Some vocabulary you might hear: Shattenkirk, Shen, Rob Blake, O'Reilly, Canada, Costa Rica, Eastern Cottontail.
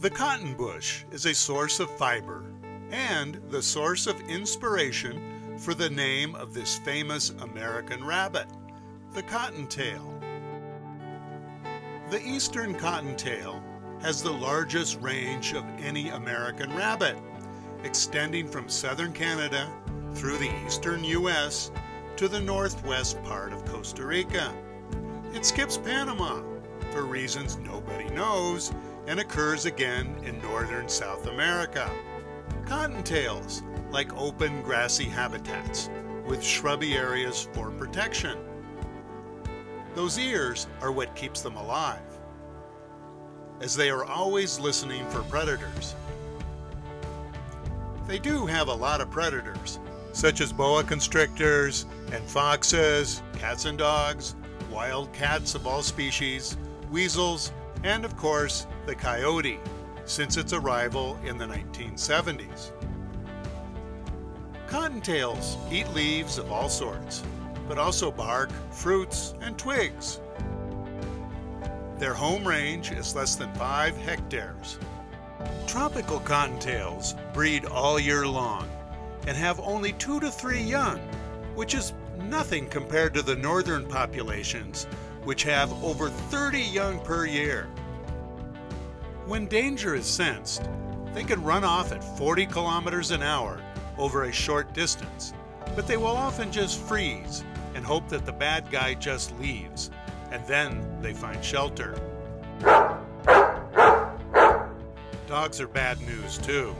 The cotton bush is a source of fiber and the source of inspiration for the name of this famous American rabbit, the cottontail. The Eastern cottontail has the largest range of any American rabbit, extending from southern Canada through the eastern U.S. to the northwest part of Costa Rica. It skips Panama for reasons nobody knows and occurs again in northern South America. Cottontails like open grassy habitats with shrubby areas for protection. Those ears are what keeps them alive, as they are always listening for predators. They do have a lot of predators, such as boa constrictors and foxes, cats and dogs, wild cats of all species, weasels, and of course the coyote, since its arrival in the 1970s. Cottontails eat leaves of all sorts, but also bark, fruits, and twigs. Their home range is less than 5 hectares. Tropical cottontails breed all year long and have only 2 to 3 young, which is nothing compared to the northern populations, which have over 30 young per year. When danger is sensed, they can run off at 40 kilometers an hour over a short distance, but they will often just freeze and hope that the bad guy just leaves, and then they find shelter. Dogs are bad news too.